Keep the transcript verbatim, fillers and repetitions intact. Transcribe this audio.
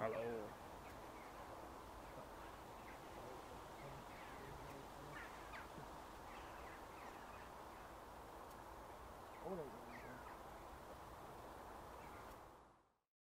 Hello.